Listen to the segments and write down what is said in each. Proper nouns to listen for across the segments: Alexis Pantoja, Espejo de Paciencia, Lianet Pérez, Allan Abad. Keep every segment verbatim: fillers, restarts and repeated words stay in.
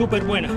súper buena.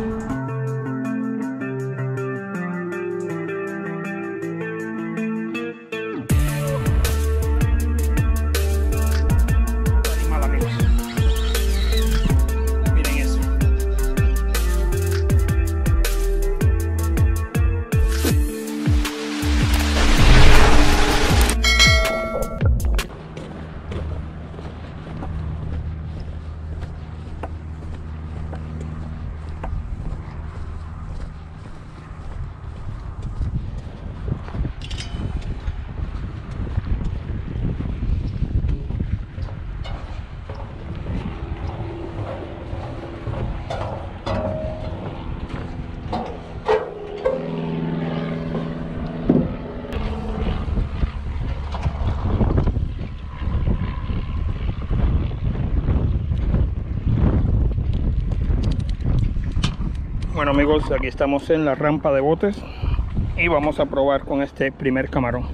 Bueno amigos, aquí estamos en la rampa de botes y vamos a probar con este primer camarón.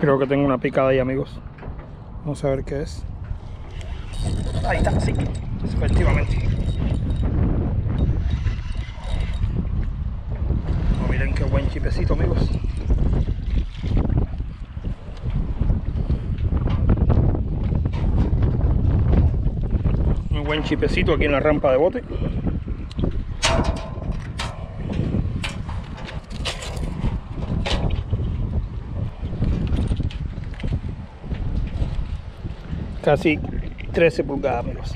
Creo que tengo una picada ahí amigos. Vamos a ver qué es. Ahí está, sí, efectivamente. Oh, miren qué buen chipecito amigos. Buen chipecito aquí en la rampa de bote. Casi trece pulgadas amigos.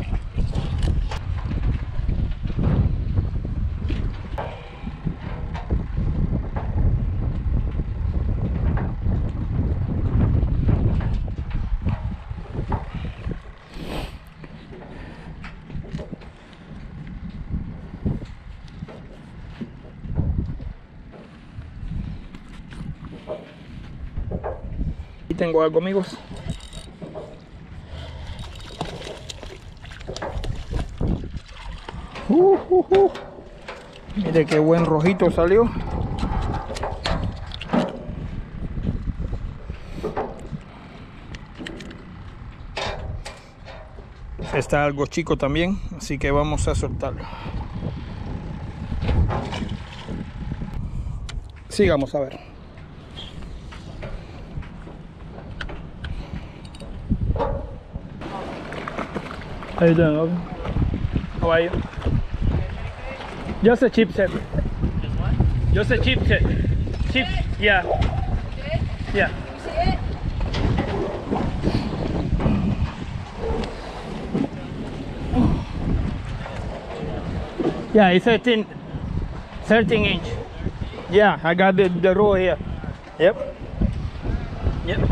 Tengo algo amigos. Uh, uh, uh. Mire qué buen rojito salió. Está algo chico también, así que vamos a soltarlo. Sigamos a ver. How you doing, Alvin? How are you? Just a chip set. Just what? Just a chip set. Chip, yeah. Yeah. Yeah, it's thirteen, thirteen inch. Yeah, I got the, the roll here. Yep. Yep.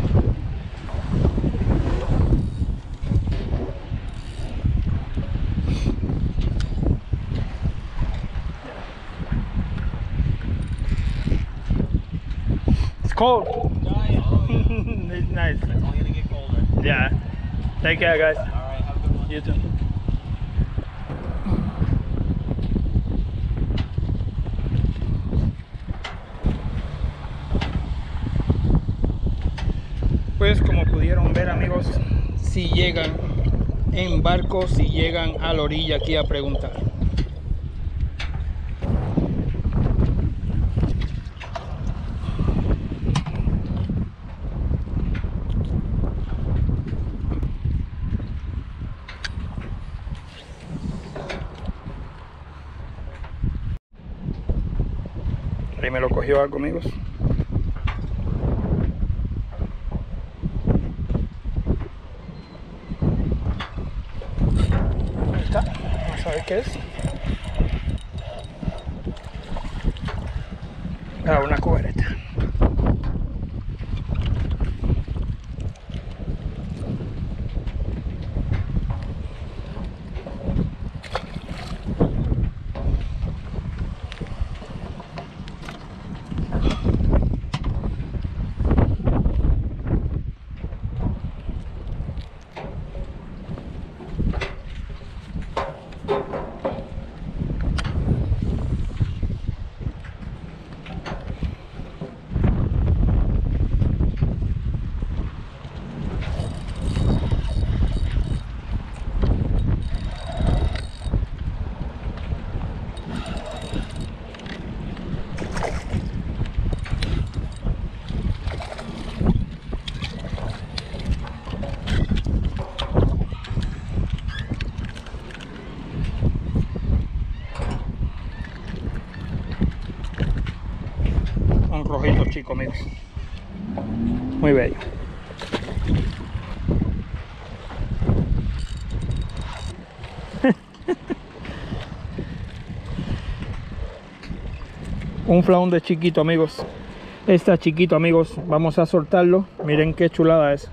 Cold. It's nice. It's only gonna get colder. Yeah. Take care, guys. All right, have a good one. You too. Pues como pudieron ver, amigos, si llegan en barco, si llegan a la orilla aquí a preguntar. Ahí me lo cogió algo amigos. Ahí está, vamos a ver qué es. Ah, una cubereta. chico, amigos. Muy bello. Un flaón de chiquito, amigos. Está chiquito, amigos. Vamos a soltarlo. Miren qué chulada es.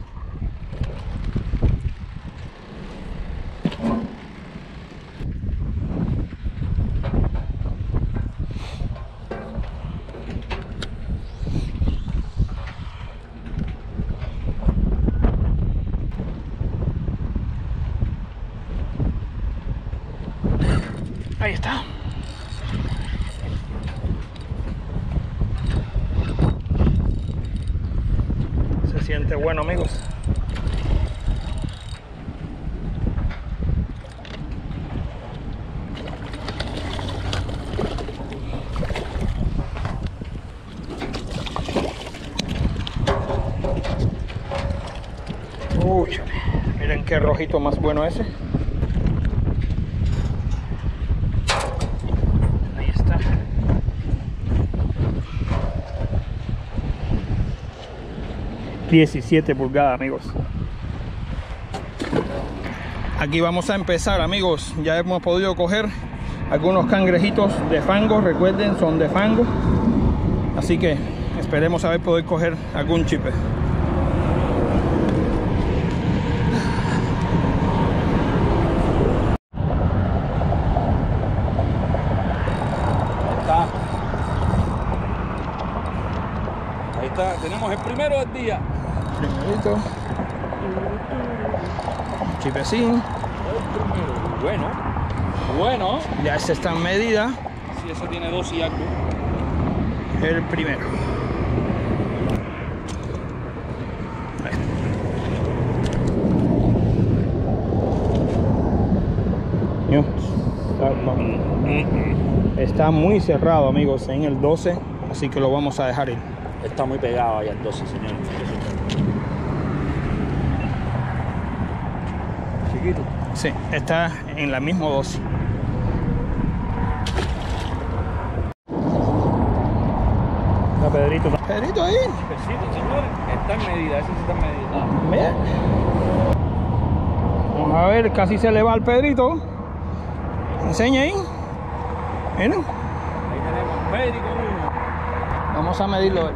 Ahí está. Se siente bueno, amigos. Uy, miren qué rojito más bueno ese. diecisiete pulgadas, amigos. Aquí vamos a empezar, amigos. Ya hemos podido coger algunos cangrejitos de fango. Recuerden, son de fango. Así que esperemos haber podido coger algún chipe. Ahí está, tenemos el primero del día. Primerito. Chipecín. Bueno, bueno. Ya ese está en medida. Sí, ese tiene dos y algo. El primero. Está muy cerrado, amigos, en el doce, así que lo vamos a dejar ir. Está muy pegado ahí al doce, señor. Chiquito. Sí, está en la misma dosis. Está Pedrito. Pedrito ahí. Pedrito, señor. Está en medida, ese está en medida. Bien. Vamos a ver, casi se le va al Pedrito. Enseña ahí. Miren. Ahí tenemos Pedrito uno. Vamos a medirlo.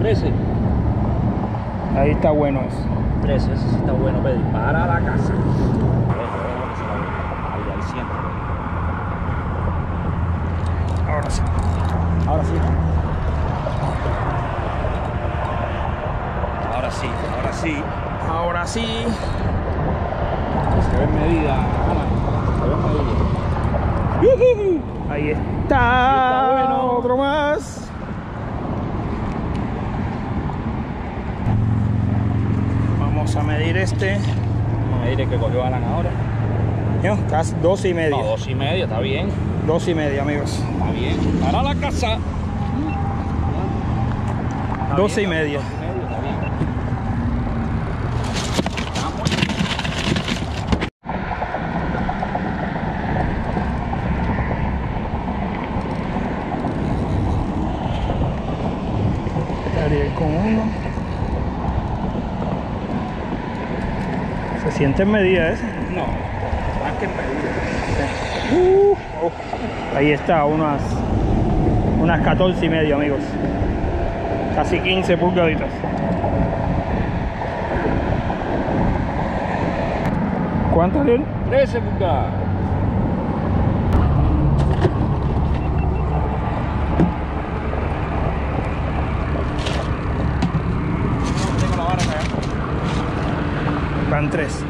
trece. Ahí está bueno eso. trece, ese sí está bueno, Pedro. Para la casa. Ahora sí. Ahora sí. Ahora sí, ahora sí. Ahora sí. Se ve en medida. Se ve en medida. Ahí está, está bueno. Otro más. Vamos a medir este. Vamos a medir el que cogió Alan ahora. ¿Yo? Casi dos y medio. No, dos y medio, está bien. Dos y medio, amigos. Está bien. Para la casa. Está dos bien, y medio. Dos y medio, está bien. Vamos. Con uno se siente en medida ese, no más que en medida. uh, oh. Ahí está, unas unas catorce y medio, amigos, casi quince pulgaditas. ¿Cuánto, León? trece pulgadas. Tres.